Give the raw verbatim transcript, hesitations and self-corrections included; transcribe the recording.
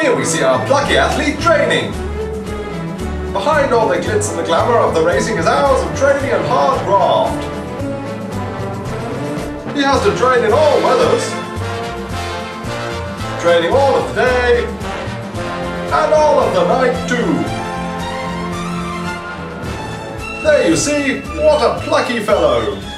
Here we see our plucky athlete training. Behind all the glitz and the glamour of the racing is hours of training and hard graft. He has to train in all weathers, training all of the day and all of the night too. There you see, what a plucky fellow!